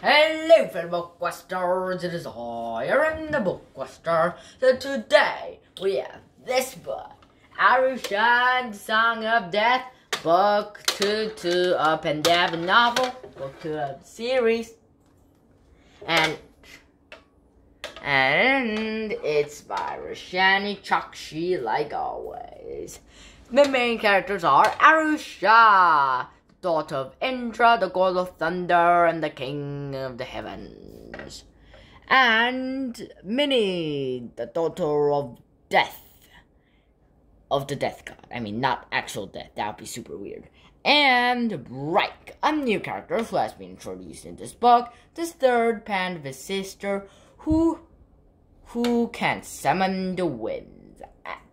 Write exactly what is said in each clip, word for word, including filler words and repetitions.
Hello fellow BookQuesters, it is I, Aru the BookQuester. So today we have this book, Aru Shah and the Song of Death, book two two of Pandava novel, book two of the series. And and it's by Arushani Chokshi, like always. The main characters are Aru Shah, daughter of Indra, the god of thunder, and the king of the heavens. And Minnie, the daughter of death. Of the death god. I mean, not actual death. That would be super weird. And Brynne, a new character who has been introduced in this book. This third Pandava sister who, who can summon the winds.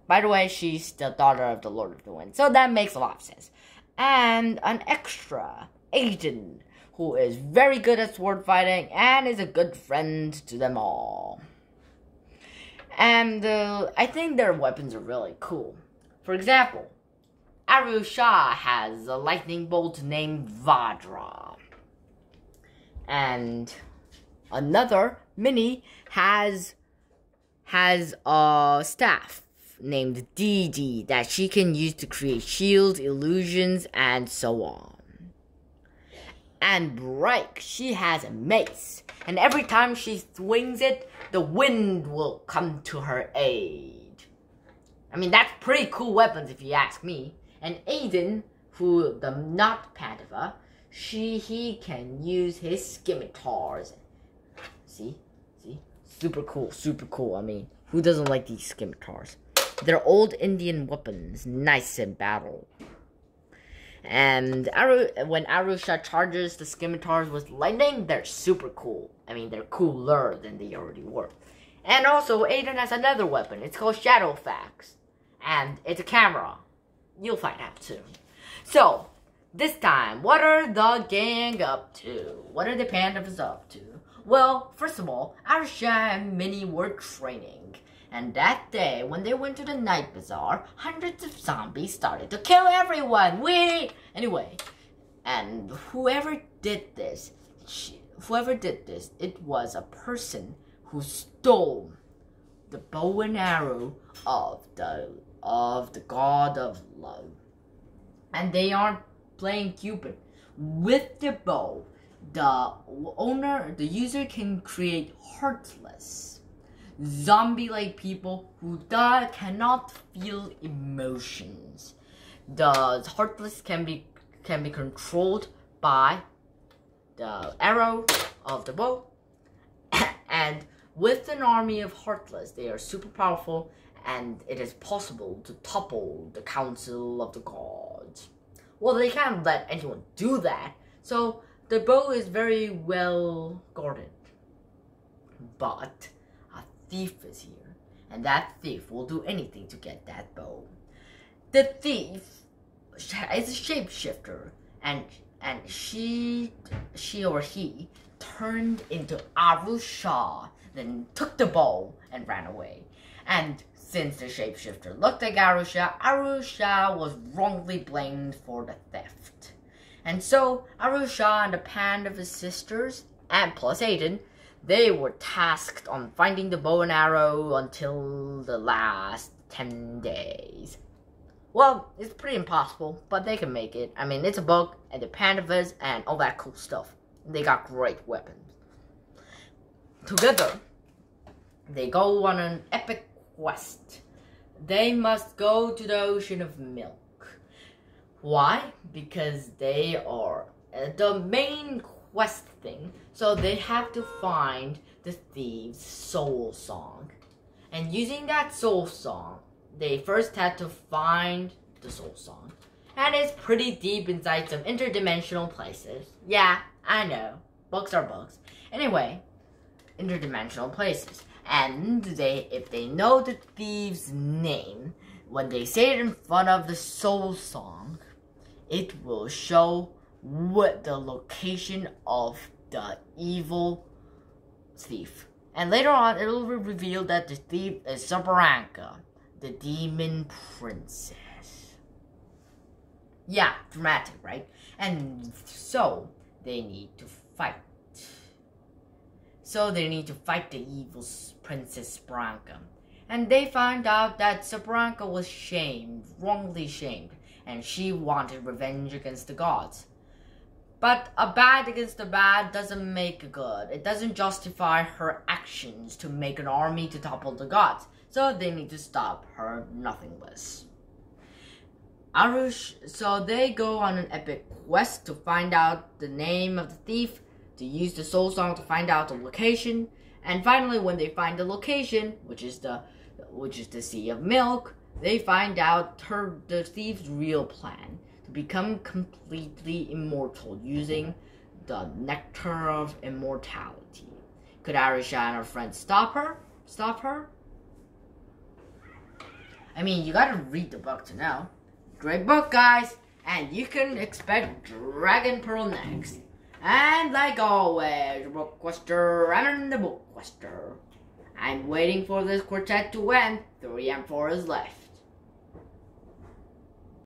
By the way, she's the daughter of the Lord of the Wind. So that makes a lot of sense. And an extra, Aiden, who is very good at sword fighting and is a good friend to them all. And uh, I think their weapons are really cool. For example, Aru Shah has a lightning bolt named Vadra. And another, Minnie, has, has a staff named Dee Dee that she can use to create shields, illusions, and so on. And Brynne, she has a mace, and every time she swings it, the wind will come to her aid. I mean, that's pretty cool weapons if you ask me. And Aiden, who the not Pandava, she he can use his scimitars. See, see, super cool, super cool. I mean, who doesn't like these scimitars? They're old Indian weapons, nice in battle. And Aru, when Aru Shah charges the scimitars with lightning, they're super cool. I mean, they're cooler than they already were. And also, Aiden has another weapon. It's called Shadowfax. And it's a camera. You'll find out soon. So, this time, what are the gang up to? What are the Pandavas up to? Well, first of all, Aru Shah and Minnie were training. And that day, when they went to the night bazaar, hundreds of zombies started to kill everyone. Whee! Anyway, and whoever did this, she, whoever did this, it was a person who stole the bow and arrow of the of the god of love. And they aren't playing Cupid. With the bow, the owner, the user can create heartless zombie-like people who die cannot feel emotions. The heartless can be can be controlled by the arrow of the bow, and with an army of heartless, they are super powerful, and it is possible to topple the council of the gods. Well, they can't let anyone do that, so the bow is very well guarded. But thief is here, and that thief will do anything to get that bow. The thief is a shapeshifter, and and she she or he turned into Aru Shah, then took the bow and ran away. And since the shapeshifter looked like Aru Shah, Aru Shah was wrongly blamed for the theft. And so Aru Shah and the Pandava sisters, and plus Aiden, they were tasked on finding the bow and arrow until the last ten days. Well, it's pretty impossible, but they can make it. I mean, it's a book, and the Pandavas, and all that cool stuff. They got great weapons. Together, they go on an epic quest. They must go to the ocean of milk. Why? Because they are the main quest. Quest thing, so they have to find the thieves' soul song, and using that soul song, they first had to find the soul song, and it's pretty deep inside some interdimensional places. Yeah, I know, books are books. Anyway, interdimensional places, and they, if they know the thieves' name, when they say it in front of the soul song, it will show what the location of the evil thief. And later on, it will be revealed that the thief is Suhbranka, the demon princess. Yeah, dramatic, right? And so, they need to fight. So they need to fight the evil Princess Suhbranka. And they find out that Suhbranka was shamed, wrongly shamed, and she wanted revenge against the gods. But a bad against a bad doesn't make a good. It doesn't justify her actions to make an army to topple the gods. So they need to stop her nothingness. Arush, so they go on an epic quest to find out the name of the thief, to use the soul song to find out the location, and finally when they find the location, which is the which is the Sea of Milk, they find out her the thief's real plan to become completely immortal using the nectar of immortality. Could Aru Shah and her friends stop her? Stop her? I mean, you gotta read the book to know. Great book, guys, and you can expect Dragon Pearl next. And like always, BookQuester and the BookQuester. I'm waiting for this quartet to end. three and four is left.